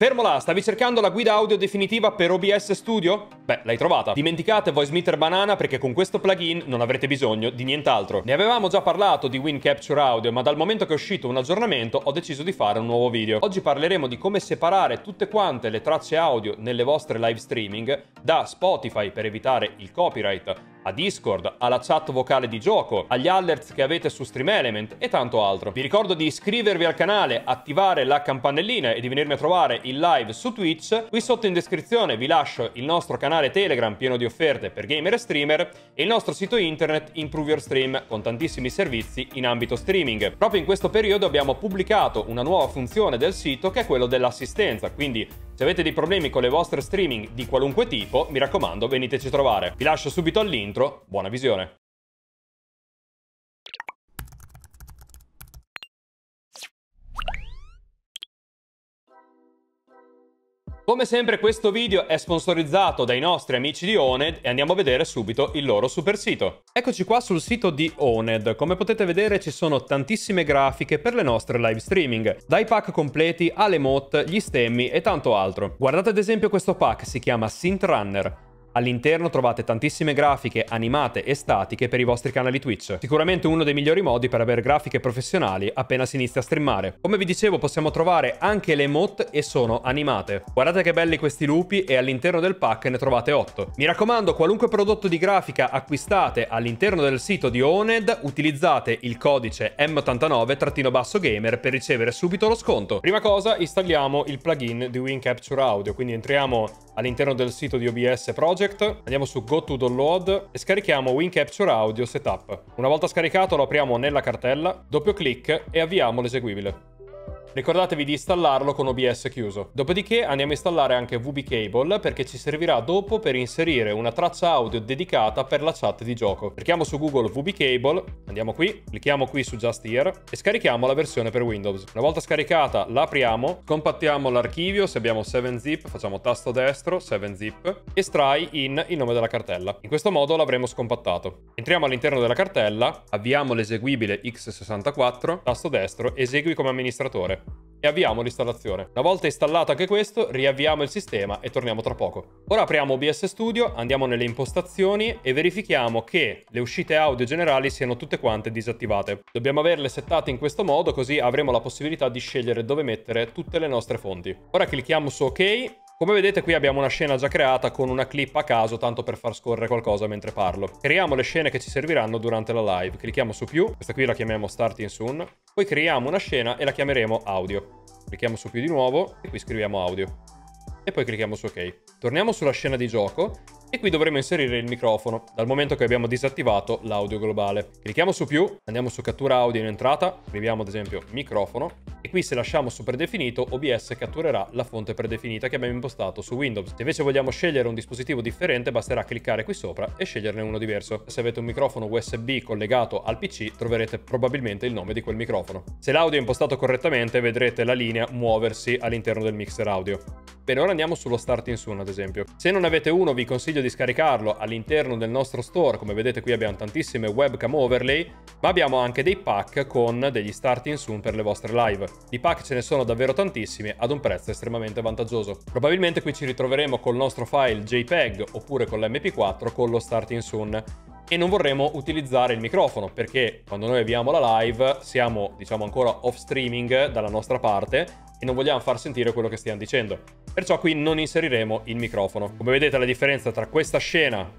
Fermo là, stavi cercando la guida audio definitiva per OBS Studio? Beh, l'hai trovata. Dimenticate VoiceMeeter Banana perché con questo plugin non avrete bisogno di nient'altro. Ne avevamo già parlato di Win Capture Audio, ma dal momento che è uscito un aggiornamento ho deciso di fare un nuovo video. Oggi parleremo di come separare tutte quante le tracce audio nelle vostre live streaming, da Spotify per evitare il copyright, a Discord, alla chat vocale di gioco, agli alert che avete su StreamElement e tanto altro. Vi ricordo di iscrivervi al canale, attivare la campanellina e di venirmi a trovare in live su Twitch. Qui sotto in descrizione vi lascio il nostro canale Telegram pieno di offerte per gamer e streamer e il nostro sito internet Improve Your Stream con tantissimi servizi in ambito streaming. Proprio in questo periodo abbiamo pubblicato una nuova funzione del sito che è quello dell'assistenza, quindi se avete dei problemi con le vostre streaming di qualunque tipo, mi raccomando, veniteci a trovare. Vi lascio subito all'intro, buona visione. Come sempre questo video è sponsorizzato dai nostri amici di OWNed e andiamo a vedere subito il loro super sito. Eccoci qua sul sito di OWNed. Come potete vedere ci sono tantissime grafiche per le nostre live streaming, dai pack completi alle emote, gli stemmi e tanto altro. Guardate ad esempio questo pack, si chiama Synth Runner. All'interno trovate tantissime grafiche animate e statiche per i vostri canali Twitch. Sicuramente uno dei migliori modi per avere grafiche professionali appena si inizia a streamare. Come vi dicevo possiamo trovare anche le emote e sono animate. Guardate che belli questi lupi e all'interno del pack ne trovate 8. Mi raccomando, qualunque prodotto di grafica acquistate all'interno del sito di OWNed utilizzate il codice M89_GAMER per ricevere subito lo sconto. Prima cosa installiamo il plugin di Win Capture Audio, quindi entriamo all'interno del sito di OBS Project. Andiamo su Go to Download e scarichiamo Win Capture Audio Setup. Una volta scaricato lo apriamo nella cartella, doppio clic e avviamo l'eseguibile. Ricordatevi di installarlo con OBS chiuso. Dopodiché andiamo a installare anche VB Cable perché ci servirà dopo per inserire una traccia audio dedicata per la chat di gioco. Cerchiamo su Google VB Cable, andiamo qui, clicchiamo qui su Just Here e scarichiamo la versione per Windows. Una volta scaricata la apriamo, compattiamo l'archivio, se abbiamo 7-zip facciamo tasto destro 7-zip, estrai in il nome della cartella. In questo modo l'avremo scompattato. Entriamo all'interno della cartella, avviamo l'eseguibile x64, tasto destro, esegui come amministratore. E avviamo l'installazione. Una volta installato anche questo, riavviamo il sistema e torniamo tra poco. Ora apriamo OBS Studio, andiamo nelle impostazioni e verifichiamo che le uscite audio generali siano tutte quante disattivate. Dobbiamo averle settate in questo modo, così avremo la possibilità di scegliere dove mettere tutte le nostre fonti. Ora clicchiamo su OK. Come vedete qui abbiamo una scena già creata con una clip a caso, tanto per far scorrere qualcosa mentre parlo. Creiamo le scene che ci serviranno durante la live. Clicchiamo su più, questa qui la chiamiamo Starting Soon. Poi creiamo una scena e la chiameremo Audio. Clicchiamo su più di nuovo e qui scriviamo Audio. E poi clicchiamo su OK. Torniamo sulla scena di gioco e qui dovremo inserire il microfono, dal momento che abbiamo disattivato l'audio globale. Clicchiamo su più, andiamo su Cattura Audio in entrata, scriviamo ad esempio microfono. E qui se lasciamo su predefinito OBS catturerà la fonte predefinita che abbiamo impostato su Windows. Se invece vogliamo scegliere un dispositivo differente basterà cliccare qui sopra e sceglierne uno diverso. Se avete un microfono USB collegato al PC troverete probabilmente il nome di quel microfono. Se l'audio è impostato correttamente vedrete la linea muoversi all'interno del mixer audio. Bene, ora andiamo sullo Starting Soon ad esempio. Se non avete uno vi consiglio di scaricarlo all'interno del nostro store, come vedete qui abbiamo tantissime webcam overlay, ma abbiamo anche dei pack con degli Starting Soon per le vostre live. Di pack ce ne sono davvero tantissimi ad un prezzo estremamente vantaggioso. Probabilmente qui ci ritroveremo col nostro file JPEG oppure con l'MP4 con lo Starting Soon e non vorremmo utilizzare il microfono perché quando noi avviamo la live siamo diciamo ancora off streaming dalla nostra parte e non vogliamo far sentire quello che stiamo dicendo. Perciò qui non inseriremo il microfono. Come vedete la differenza tra questa scena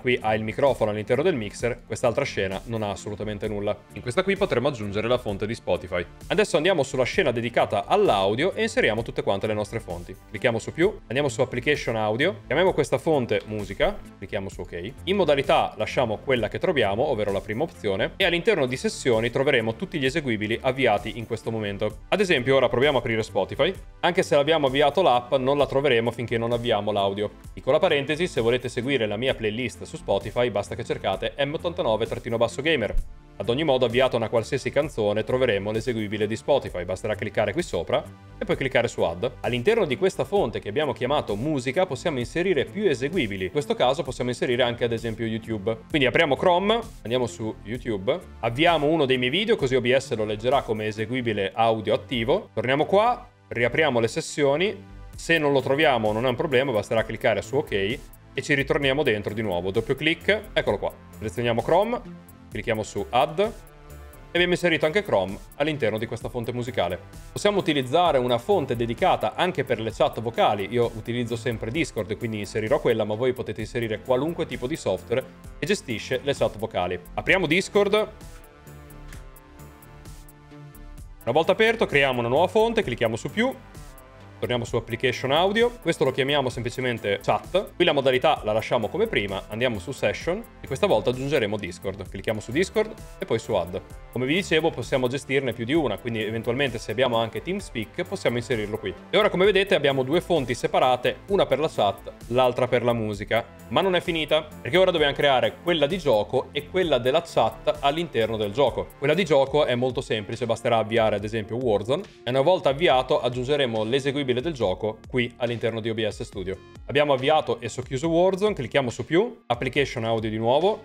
qui ha il microfono all'interno del mixer, quest'altra scena non ha assolutamente nulla. In questa qui potremo aggiungere la fonte di Spotify. Adesso andiamo sulla scena dedicata all'audio e inseriamo tutte quante le nostre fonti. Clicchiamo su più, andiamo su Application Audio, chiamiamo questa fonte musica, clicchiamo su OK. In modalità lasciamo quella che troviamo, ovvero la prima opzione, e all'interno di sessioni troveremo tutti gli eseguibili avviati in questo momento. Ad esempio ora proviamo a aprire Spotify, anche se l'abbiamo avviato l'app non la troveremo finché non avviamo l'audio. Piccola parentesi, se volete seguire la mia playlist su Spotify basta che cercate M89_GAMER. Ad ogni modo avviata una qualsiasi canzone troveremo l'eseguibile di Spotify, basterà cliccare qui sopra e poi cliccare su Add. All'interno di questa fonte che abbiamo chiamato musica possiamo inserire più eseguibili, in questo caso possiamo inserire anche ad esempio YouTube. Quindi apriamo Chrome, andiamo su YouTube, avviamo uno dei miei video così OBS lo leggerà come eseguibile audio attivo, torniamo qua, riapriamo le sessioni Se non lo troviamo non è un problema, basterà cliccare su OK e ci ritorniamo dentro di nuovo. Doppio clic, eccolo qua. Selezioniamo Chrome, clicchiamo su Add e abbiamo inserito anche Chrome all'interno di questa fonte musicale. Possiamo utilizzare una fonte dedicata anche per le chat vocali. Io utilizzo sempre Discord e quindi inserirò quella, ma voi potete inserire qualunque tipo di software che gestisce le chat vocali. Apriamo Discord. Una volta aperto creiamo una nuova fonte, clicchiamo su più. Torniamo su Application Audio, questo lo chiamiamo semplicemente Chat, qui la modalità la lasciamo come prima, andiamo su Session e questa volta aggiungeremo Discord, clicchiamo su Discord e poi su Add. Come vi dicevo possiamo gestirne più di una, quindi eventualmente se abbiamo anche TeamSpeak possiamo inserirlo qui. E ora come vedete abbiamo due fonti separate, una per la chat, l'altra per la musica, ma non è finita perché ora dobbiamo creare quella di gioco e quella della chat all'interno del gioco. Quella di gioco è molto semplice, basterà avviare ad esempio Warzone e una volta avviato aggiungeremo l'eseguibile del gioco qui all'interno di OBS Studio. Abbiamo avviato e socchiuso Warzone, clicchiamo su più, Application Audio di nuovo,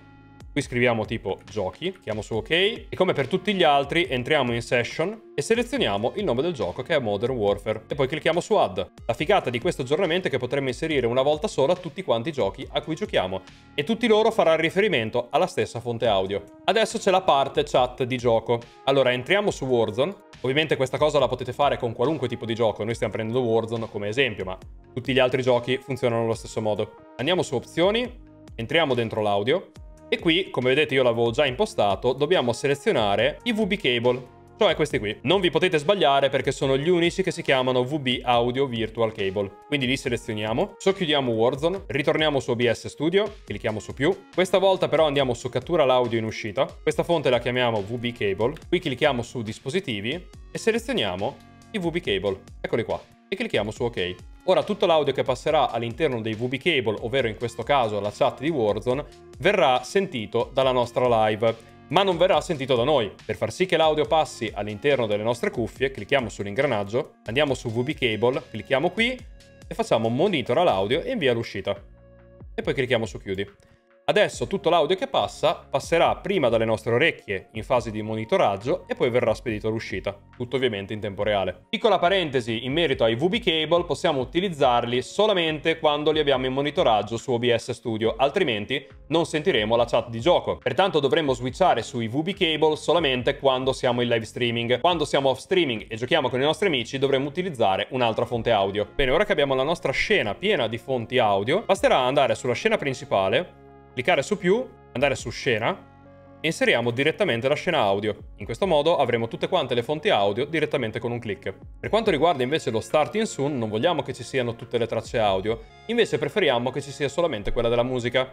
qui scriviamo tipo giochi, clicchiamo su OK e come per tutti gli altri entriamo in Session e selezioniamo il nome del gioco che è Modern Warfare e poi clicchiamo su Add. La figata di questo aggiornamento è che potremmo inserire una volta sola tutti quanti i giochi a cui giochiamo e tutti loro faranno riferimento alla stessa fonte audio. Adesso c'è la parte chat di gioco. Allora entriamo su Warzone. Ovviamente questa cosa la potete fare con qualunque tipo di gioco, noi stiamo prendendo Warzone come esempio, ma tutti gli altri giochi funzionano allo stesso modo. Andiamo su opzioni, entriamo dentro l'audio e qui, come vedete io l'avevo già impostato, dobbiamo selezionare i VB Cable, cioè questi qui. Non vi potete sbagliare perché sono gli unici che si chiamano VB Audio Virtual Cable, quindi li selezioniamo, socchiudiamo Warzone, ritorniamo su OBS Studio, clicchiamo su più, questa volta però andiamo su cattura l'audio in uscita, questa fonte la chiamiamo VB Cable, qui clicchiamo su dispositivi e selezioniamo i VB Cable, eccoli qua, e clicchiamo su OK. Ora tutto l'audio che passerà all'interno dei VB Cable, ovvero in questo caso la chat di Warzone, verrà sentito dalla nostra live, ma non verrà sentito da noi. Per far sì che l'audio passi all'interno delle nostre cuffie, clicchiamo sull'ingranaggio, andiamo su VB Cable, clicchiamo qui e facciamo monitora l'audio e invia l'uscita. E poi clicchiamo su chiudi. Adesso tutto l'audio che passerà prima dalle nostre orecchie in fase di monitoraggio e poi verrà spedito all'uscita, tutto ovviamente in tempo reale. Piccola parentesi, in merito ai VB Cable possiamo utilizzarli solamente quando li abbiamo in monitoraggio su OBS Studio, altrimenti non sentiremo la chat di gioco. Pertanto dovremmo switchare sui VB Cable solamente quando siamo in live streaming. Quando siamo off streaming e giochiamo con i nostri amici dovremmo utilizzare un'altra fonte audio. Bene, ora che abbiamo la nostra scena piena di fonti audio, basterà andare sulla scena principale, cliccare su più, andare su scena e inseriamo direttamente la scena audio. In questo modo avremo tutte quante le fonti audio direttamente con un click. Per quanto riguarda invece lo Starting Soon, non vogliamo che ci siano tutte le tracce audio, invece preferiamo che ci sia solamente quella della musica.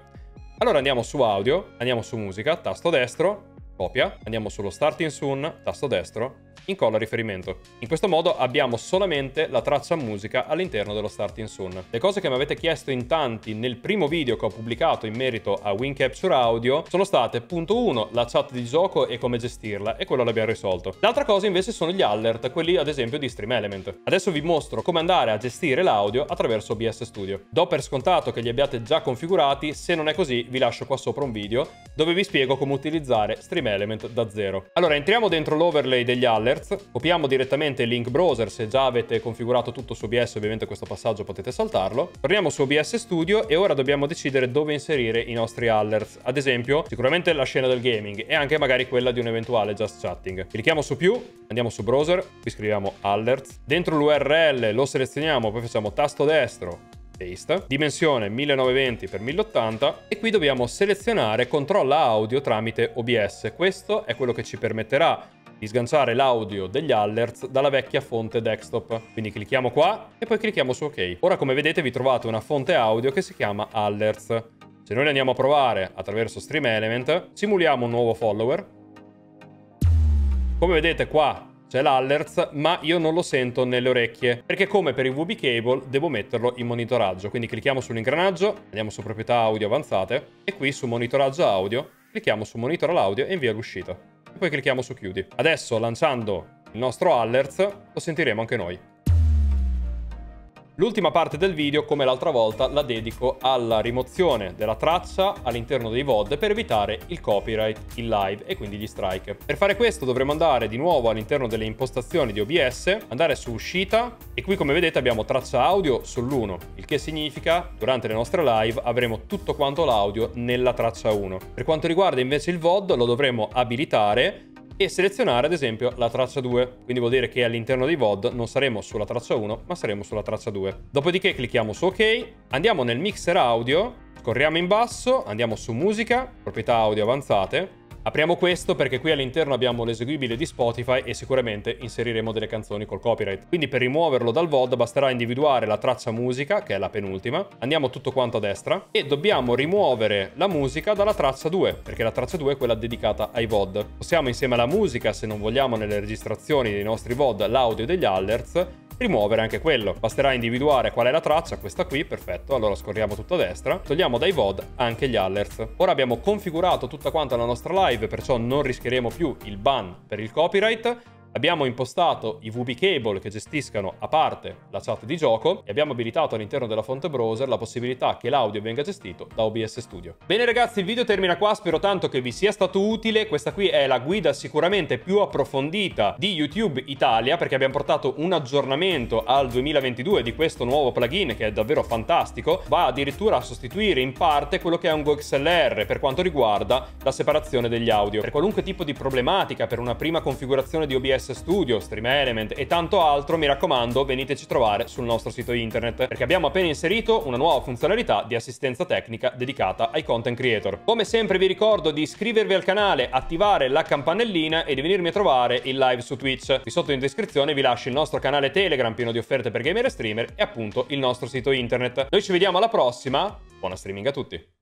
Allora andiamo su audio, andiamo su musica, tasto destro, copia, andiamo sullo Starting Soon, tasto destro, incolla riferimento. In questo modo abbiamo solamente la traccia musica all'interno dello Starting Soon. Le cose che mi avete chiesto in tanti nel primo video che ho pubblicato in merito a Win Capture Audio sono state, punto 1, la chat di gioco e come gestirla, e quello l'abbiamo risolto. L'altra cosa invece sono gli alert, quelli ad esempio di StreamElement. Adesso vi mostro come andare a gestire l'audio attraverso OBS Studio. Do per scontato che li abbiate già configurati, se non è così vi lascio qua sopra un video dove vi spiego come utilizzare StreamElement da zero. Allora entriamo dentro l'overlay degli alert, copiamo direttamente il link browser, se già avete configurato tutto su OBS ovviamente questo passaggio potete saltarlo. Torniamo su OBS Studio e ora dobbiamo decidere dove inserire i nostri alert, ad esempio sicuramente la scena del gaming e anche magari quella di un eventuale just chatting. Clicchiamo su più, andiamo su browser, qui scriviamo alert, dentro l'URL lo selezioniamo, poi facciamo tasto destro, paste, dimensione 1920x1080 e qui dobbiamo selezionare controlla audio tramite OBS, questo è quello che ci permetterà di sganciare l'audio degli alert dalla vecchia fonte desktop. Quindi clicchiamo qua e poi clicchiamo su OK. Ora come vedete vi trovate una fonte audio che si chiama alert. Se noi andiamo a provare attraverso StreamElement, simuliamo un nuovo follower. Come vedete qua c'è l'alert, ma io non lo sento nelle orecchie, perché come per il VB Cable devo metterlo in monitoraggio. Quindi clicchiamo sull'ingranaggio, andiamo su proprietà audio avanzate e qui su monitoraggio audio clicchiamo su monitora l'audio e invia l'uscita. E poi clicchiamo su chiudi. Adesso lanciando il nostro alert lo sentiremo anche noi. L'ultima parte del video, come l'altra volta, la dedico alla rimozione della traccia all'interno dei VOD per evitare il copyright in live e quindi gli strike. Per fare questo dovremo andare di nuovo all'interno delle impostazioni di OBS, andare su uscita e qui come vedete abbiamo traccia audio sull'1, il che significa durante le nostre live avremo tutto quanto l'audio nella traccia 1. Per quanto riguarda invece il VOD lo dovremo abilitare e selezionare ad esempio la traccia 2, quindi vuol dire che all'interno dei VOD non saremo sulla traccia 1 ma saremo sulla traccia 2. Dopodiché clicchiamo su ok, andiamo nel mixer audio, scorriamo in basso, andiamo su musica, proprietà audio avanzate, apriamo questo perché qui all'interno abbiamo l'eseguibile di Spotify e sicuramente inseriremo delle canzoni col copyright. Quindi per rimuoverlo dal VOD basterà individuare la traccia musica, che è la penultima, andiamo tutto quanto a destra e dobbiamo rimuovere la musica dalla traccia 2, perché la traccia 2 è quella dedicata ai VOD. Possiamo insieme alla musica, se non vogliamo nelle registrazioni dei nostri VOD, l'audio degli alerts, rimuovere anche quello. Basterà individuare qual è la traccia, questa qui, perfetto, allora scorriamo tutto a destra, togliamo dai VOD anche gli alerts. Ora abbiamo configurato tutta quanta la nostra live, perciò non rischieremo più il ban per il copyright. Abbiamo impostato i VB Cable che gestiscano a parte la chat di gioco e abbiamo abilitato all'interno della fonte browser la possibilità che l'audio venga gestito da OBS Studio. Bene ragazzi, il video termina qua, spero tanto che vi sia stato utile. Questa qui è la guida sicuramente più approfondita di YouTube Italia, perché abbiamo portato un aggiornamento al 2022 di questo nuovo plugin che è davvero fantastico. Va addirittura a sostituire in parte quello che è un GoXLR per quanto riguarda la separazione degli audio. Per qualunque tipo di problematica, per una prima configurazione di OBS Studio, StreamElements e tanto altro, mi raccomando veniteci a trovare sul nostro sito internet, perché abbiamo appena inserito una nuova funzionalità di assistenza tecnica dedicata ai content creator. Come sempre vi ricordo di iscrivervi al canale, attivare la campanellina e di venirmi a trovare in live su Twitch. Qui sotto in descrizione vi lascio il nostro canale Telegram pieno di offerte per gamer e streamer e appunto il nostro sito internet. Noi ci vediamo alla prossima, buona streaming a tutti!